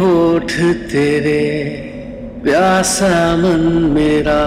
होठ तेरे प्यासा मन मेरा।